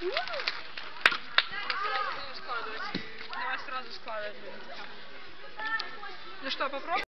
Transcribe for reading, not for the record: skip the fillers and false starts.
Давай сразу складывать. Ну что, попробуем?